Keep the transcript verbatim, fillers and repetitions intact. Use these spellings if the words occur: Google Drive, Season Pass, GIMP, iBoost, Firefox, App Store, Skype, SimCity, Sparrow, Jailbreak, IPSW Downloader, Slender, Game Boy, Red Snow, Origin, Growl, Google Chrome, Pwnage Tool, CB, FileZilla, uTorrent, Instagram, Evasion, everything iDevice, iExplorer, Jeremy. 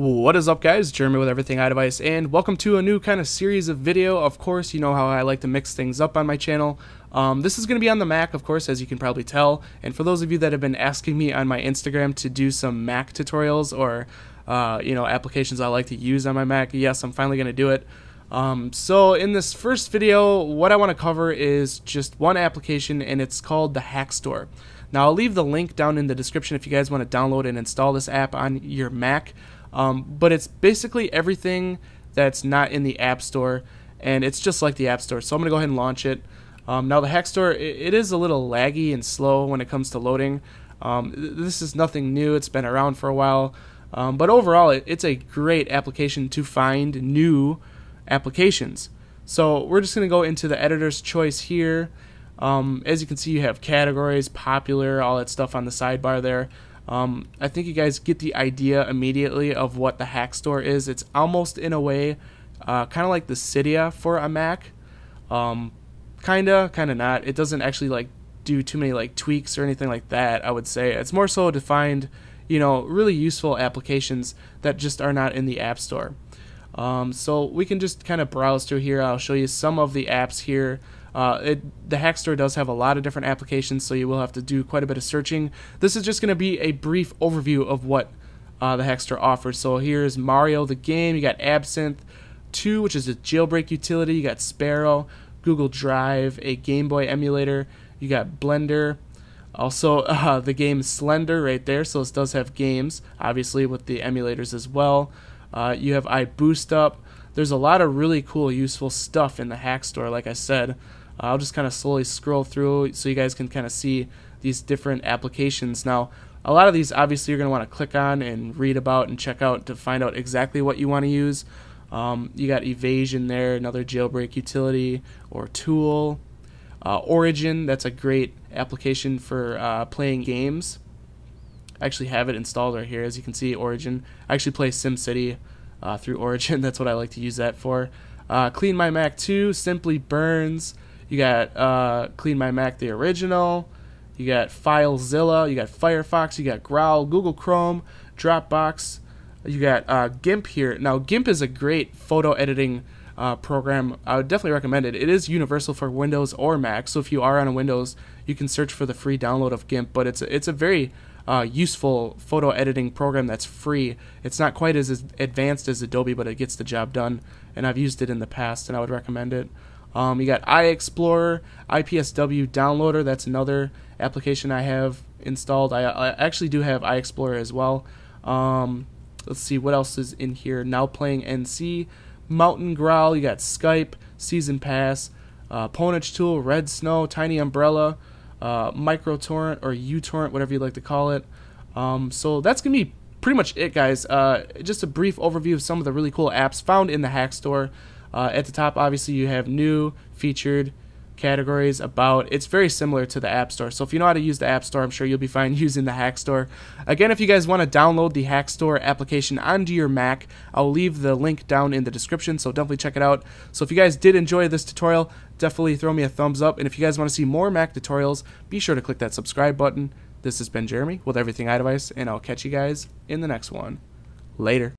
What is up, guys? Jeremy with Everything iDevice, and welcome to a new kind of series of video. Of course, you know how I like to mix things up on my channel. Um, this is going to be on the Mac, of course, as you can probably tell. And for those of you that have been asking me on my Instagram to do some Mac tutorials or uh, you know, applications I like to use on my Mac, yes, I'm finally going to do it. Um, so in this first video, what I want to cover is just one application, and it's called the Hack Store. Now, I'll leave the link down in the description if you guys want to download and install this app on your Mac. Um, but it's basically everything that's not in the App Store, and it's just like the App Store. So I'm gonna go ahead and launch it. Um, now the Hack Store, it, it is a little laggy and slow when it comes to loading. Um, this is nothing new, it's been around for a while, um, but overall it, it's a great application to find new applications. So we're just gonna go into the editor's choice here. Um, as you can see, you have categories, popular, all that stuff on the sidebar there. Um, I think you guys get the idea immediately of what the Hack Store is. It's almost, in a way, uh, kind of like the Cydia for a Mac. Um, kinda, kinda not. It doesn't actually like do too many like tweaks or anything like that, I would say. It's more so to find, you know, really useful applications that just are not in the App Store. Um, so we can just kind of browse through here. I'll show you some of the apps here. Uh, it, the Hack Store does have a lot of different applications, so you will have to do quite a bit of searching. This is just going to be a brief overview of what uh, the Hack Store offers. So here's Mario the game, you got Absinthe two, which is a jailbreak utility, you got Sparrow, Google Drive, a Game Boy emulator, you got Blender, also uh, the game Slender right there, so this does have games, obviously, with the emulators as well. Uh, you have iBoost up. There's a lot of really cool, useful stuff in the Hack Store, like I said. I'll just kind of slowly scroll through so you guys can kind of see these different applications. Now, a lot of these obviously you're going to want to click on and read about and check out to find out exactly what you want to use. Um, you got Evasion there, another jailbreak utility or tool. Uh, Origin, that's a great application for uh, playing games. I actually have it installed right here, as you can see, Origin. I actually play SimCity uh, through Origin. That's what I like to use that for. Uh, CleanMyMac two, Simply Burns. You got uh, CleanMyMac, the original. You got FileZilla. You got Firefox. You got Growl, Google Chrome, Dropbox. You got uh, GIMP here. Now, GIMP is a great photo editing uh, program. I would definitely recommend it. It is universal for Windows or Mac, so if you are on Windows, you can search for the free download of GIMP. But it's a, it's a very uh, useful photo editing program that's free. It's not quite as advanced as Adobe, but it gets the job done. And I've used it in the past, and I would recommend it. Um, you got iExplorer, I P S W Downloader, that's another application I have installed. I, I actually do have iExplorer as well. Um, let's see what else is in here. Now Playing N C, Mountain Growl, you got Skype, Season Pass, uh, Pwnage Tool, Red Snow, Tiny Umbrella, uh, MicroTorrent or uTorrent, whatever you like to call it. Um, so that's going to be pretty much it, guys. Uh, just a brief overview of some of the really cool apps found in the Hack Store. Uh, at the top, obviously, you have new, featured, categories, about. It's very similar to the App Store. So if you know how to use the App Store, I'm sure you'll be fine using the Hack Store. Again, if you guys want to download the Hack Store application onto your Mac, I'll leave the link down in the description, so definitely check it out. So if you guys did enjoy this tutorial, definitely throw me a thumbs up. And if you guys want to see more Mac tutorials, be sure to click that subscribe button. This has been Jeremy with Everything iDevice, and I'll catch you guys in the next one. Later.